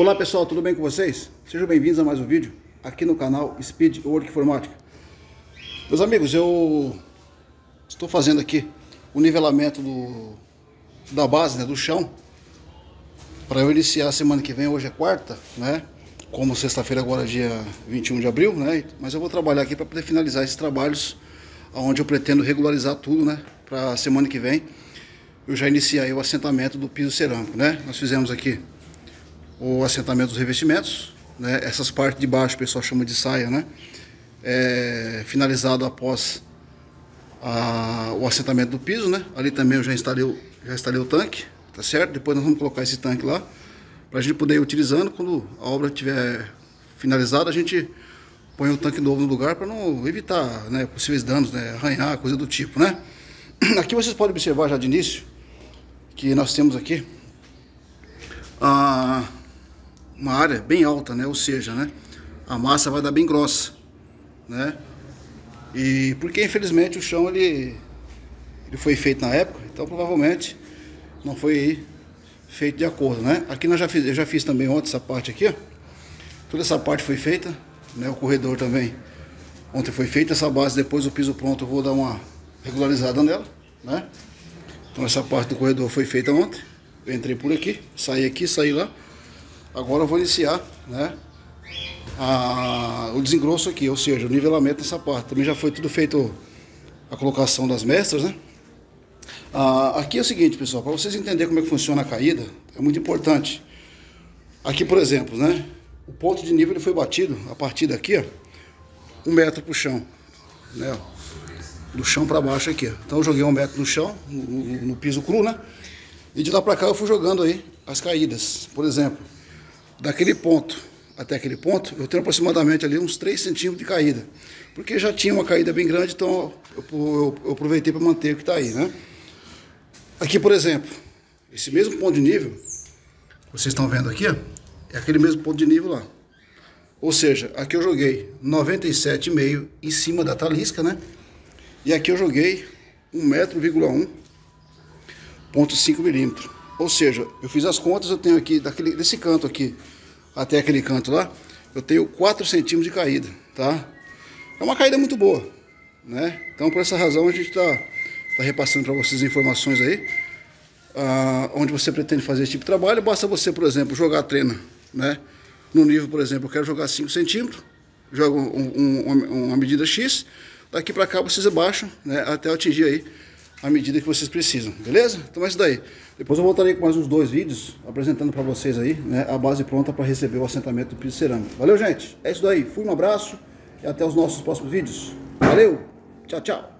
Olá pessoal, tudo bem com vocês? Sejam bem-vindos a mais um vídeo aqui no canal Speed Work Informática. Meus amigos, eu estou fazendo aqui o nivelamento da base, né, do chão, para eu iniciar a semana que vem. Hoje é quarta, né? Como sexta-feira agora é dia 21 de abril, né? Mas eu vou trabalhar aqui para poder finalizar esses trabalhos, onde eu pretendo regularizar tudo, né? Para a semana que vem eu já iniciar o assentamento do piso cerâmico, né? Nós fizemos aqui o assentamento dos revestimentos, né? Essas partes de baixo o pessoal chama de saia, né? Finalizado após o assentamento do piso, né? Ali também eu já instalei o tanque, tá certo? Depois nós vamos colocar esse tanque lá para a gente poder ir utilizando. Quando a obra estiver finalizada, a gente põe o tanque novo no lugar para não evitar, né, possíveis danos, né, arranhar, coisa do tipo, né? Aqui vocês podem observar já de início que nós temos aqui uma área bem alta, né? Ou seja, né, a massa vai dar bem grossa, né? E porque infelizmente o chão ele foi feito na época, então provavelmente não foi feito de acordo, né? Aqui eu já fiz também ontem essa parte aqui, ó. Toda essa parte foi feita, né? O corredor também ontem foi feito. Essa base, depois do piso pronto, eu vou dar uma regularizada nela, né? Então essa parte do corredor foi feita ontem. Eu entrei por aqui, saí lá. Agora eu vou iniciar, né, o desengrosso aqui, ou seja, o nivelamento dessa parte. Também já foi tudo feito, a colocação das mestras, né? Aqui é o seguinte, pessoal, para vocês entenderem como é que funciona a caída, é muito importante. Aqui, por exemplo, né, o ponto de nível ele foi batido a partir daqui, ó, 1 metro para o chão, né, ó, do chão para baixo aqui, ó. Então eu joguei 1 metro no chão, no piso cru, né? E de lá para cá eu fui jogando aí as caídas. Por exemplo, daquele ponto até aquele ponto, eu tenho aproximadamente ali uns 3 centímetros de caída, porque já tinha uma caída bem grande, então eu aproveitei para manter o que está aí, né? Aqui, por exemplo, esse mesmo ponto de nível, vocês estão vendo aqui, ó, é aquele mesmo ponto de nível lá. Ou seja, aqui eu joguei 97,5 em cima da talisca, né? E aqui eu joguei 1,1 metro, 0,5 milímetros. Ou seja, eu fiz as contas, eu tenho aqui, desse canto aqui até aquele canto lá, eu tenho 4 centímetros de caída, tá? É uma caída muito boa, né? Então por essa razão a gente tá repassando para vocês informações aí, onde você pretende fazer esse tipo de trabalho. Basta você, por exemplo, jogar a trena, né? No nível, por exemplo, eu quero jogar 5 centímetros, jogo uma medida X, daqui para cá vocês abaixam, né? Até atingir aí à medida que vocês precisam, beleza? Então é isso daí. Depois eu voltarei com mais uns 2 vídeos apresentando para vocês aí, né, a base pronta para receber o assentamento do piso cerâmico. Valeu, gente? É isso daí. Fui, um abraço e até os nossos próximos vídeos. Valeu! Tchau, tchau!